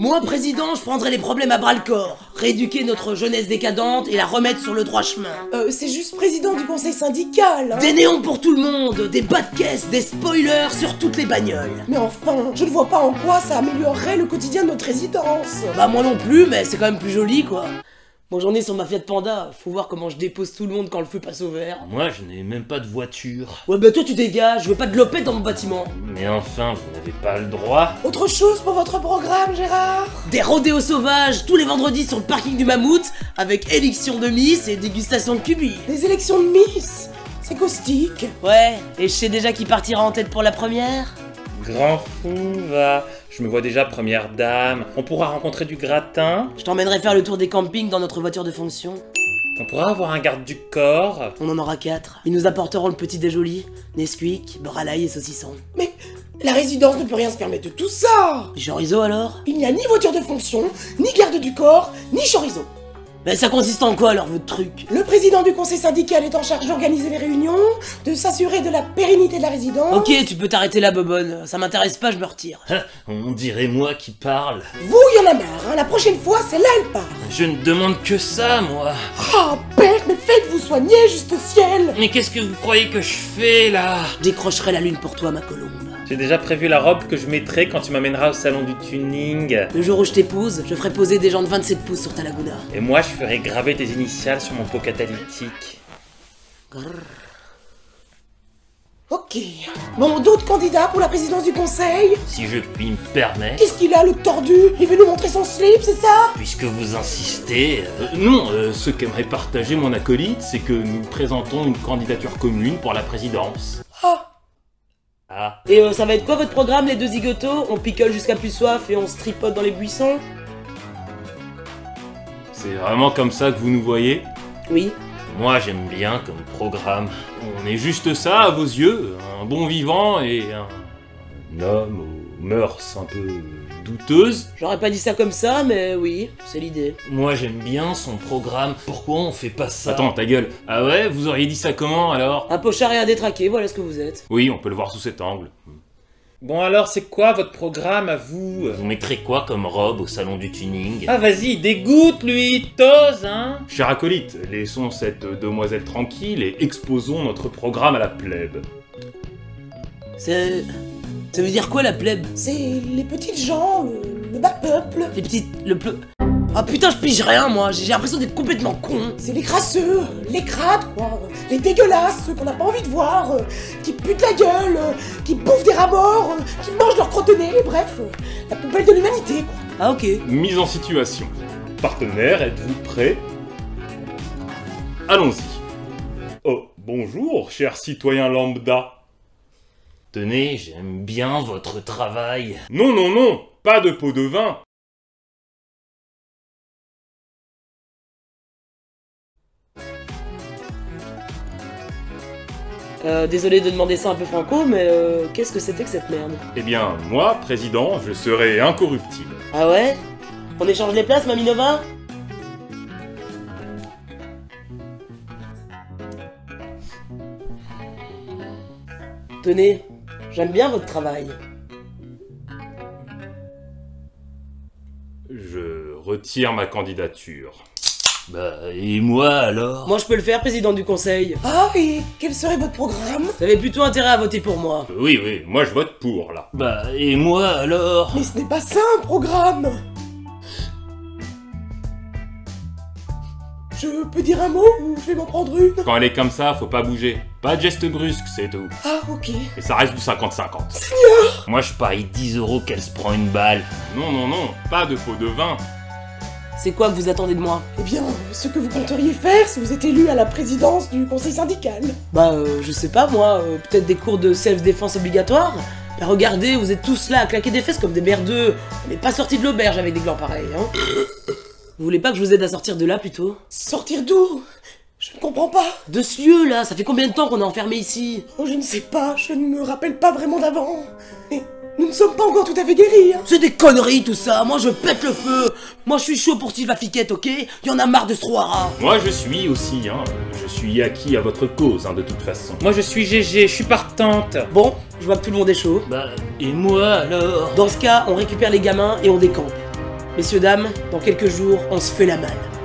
Moi, président, je prendrai les problèmes à bras-le-corps, rééduquer notre jeunesse décadente et la remettre sur le droit chemin. C'est juste président du conseil syndical, hein. Des néons pour tout le monde, des bas de caisse, des spoilers sur toutes les bagnoles. Mais enfin, je ne vois pas en quoi ça améliorerait le quotidien de notre résidence. Bah moi non plus, mais c'est quand même plus joli, quoi. Bon, j'en ai sur ma Fiat Panda, faut voir comment je dépose tout le monde quand le feu passe au vert. Moi, je n'ai même pas de voiture. Ouais, bah toi, tu dégages, je veux pas de lopette dans mon bâtiment. Mais enfin, vous n'avez pas le droit. Autre chose pour votre programme, Gérard? Des rodéos sauvages, tous les vendredis sur le parking du Mammouth, avec élection de Miss et dégustation de cubi. Les élections de Miss? C'est caustique. Ouais, et je sais déjà qui partira en tête pour la première. Grand fou, va. Je me vois déjà première dame. On pourra rencontrer du gratin. Je t'emmènerai faire le tour des campings dans notre voiture de fonction. On pourra avoir un garde du corps. On en aura 4. Ils nous apporteront le petit déjoli, Nesquik, Boralaï et saucisson. Mais la résidence ne peut rien se permettre de tout ça. Et chorizo alors? Il n'y a ni voiture de fonction, ni garde du corps, ni chorizo. Mais ça consiste en quoi alors votre truc? Le président du conseil syndical est en charge d'organiser les réunions, de s'assurer de la pérennité de la résidence... Ok, tu peux t'arrêter là, Bobonne, ça m'intéresse pas, je me retire. On dirait moi qui parle. Vous, y en a marre, hein. La prochaine fois, c'est là elle part. Je ne demande que ça, moi. Ah, père, mais faites-vous soigner, juste au ciel. Mais qu'est-ce que vous croyez que je fais, là? Je décrocherai la lune pour toi, ma colombe. J'ai déjà prévu la robe que je mettrai quand tu m'amèneras au salon du tuning. Le jour où je t'épouse, je ferai poser des gens de 27 pouces sur ta Laguna. Et moi, je ferai graver tes initiales sur mon pot catalytique. Grrr. Ok. Bon, d'autres candidats pour la présidence du conseil? Si je puis me permettre... Qu'est-ce qu'il a, le tordu? Il veut nous montrer son slip, c'est ça? Puisque vous insistez... Non, ce qu'aimerait partager mon acolyte, c'est que nous présentons une candidature commune pour la présidence. Ah. Ah. Et ça va être quoi votre programme, les deux zigotos? On picole jusqu'à plus soif et on se tripote dans les buissons? C'est vraiment comme ça que vous nous voyez? Oui. Moi j'aime bien comme programme. On est juste ça à vos yeux, un bon vivant et un homme aux mœurs un peu douteuses. J'aurais pas dit ça comme ça, mais oui, c'est l'idée. Moi j'aime bien son programme. Pourquoi on fait pas ça? Attends, ta gueule. Ah ouais, vous auriez dit ça comment alors? Un pochard et un détraqué, voilà ce que vous êtes. Oui, on peut le voir sous cet angle. Bon alors, c'est quoi votre programme à vous? Vous mettrez quoi comme robe au salon du tuning? Ah vas-y, dégoûte lui, t'ose, hein. Cher acolyte, laissons cette demoiselle tranquille et exposons notre programme à la plèbe. Ça veut dire quoi la plèbe? C'est les petites gens, le bas peuple. Les petites... Ah putain, je pige rien moi, j'ai l'impression d'être complètement con. C'est les crasseux, les crades quoi, les dégueulasses, ceux qu'on n'a pas envie de voir, qui putent la gueule, qui bouffent des rabords, qui mangent leur crottonnés, bref, la poubelle de l'humanité quoi. Ah ok. Mise en situation. Partenaire, êtes-vous prêts? Allons-y. Oh, bonjour, cher citoyen lambda. Tenez, j'aime bien votre travail. Non, non, non, pas de pot de vin. Désolé de demander ça un peu franco, mais qu'est-ce que c'était que cette merde? Eh bien, moi, président, je serai incorruptible. Ah ouais? On échange les places, Mamie Nova? Tenez, j'aime bien votre travail. Je retire ma candidature. Bah, et moi alors? Moi je peux le faire, président du conseil. Ah, et quel serait votre programme? Vous avez plutôt intérêt à voter pour moi. Oui, oui, moi je vote pour, là. Bah, et moi alors? Mais ce n'est pas ça un programme! Je peux dire un mot ou je vais m'en prendre une? Quand elle est comme ça, faut pas bouger. Pas de geste brusque, c'est tout. Ah, ok. Et ça reste du 50-50. Seigneur! Moi je parie 10 € qu'elle se prend une balle. Non, non, non, pas de pot de vin. C'est quoi que vous attendez de moi? Eh bien, ce que vous compteriez faire si vous êtes élu à la présidence du conseil syndical. Bah, je sais pas moi, peut-être des cours de self-défense obligatoires? Bah regardez, vous êtes tous là à claquer des fesses comme des merdeux. On n'est pas sortis de l'auberge avec des glands pareils, hein. Vous voulez pas que je vous aide à sortir de là plutôt? Sortir d'où? Je ne comprends pas. De ce lieu là, ça fait combien de temps qu'on est enfermé ici? Oh, je ne sais pas, je ne me rappelle pas vraiment d'avant. Mais... nous ne sommes pas encore tout à fait guéris, hein. C'est des conneries tout ça, moi je pète le feu. Moi je suis chaud pour Sylva Fiquette, ok? Il y en a marre de ce roi. Moi je suis aussi, hein, je suis acquis à votre cause, hein, de toute façon. Moi je suis GG, je suis partante. Bon, Je vois que tout le monde est chaud. Bah, et moi alors? Dans ce cas, on récupère les gamins et on décampe. Messieurs, dames, dans quelques jours, on se fait la malle.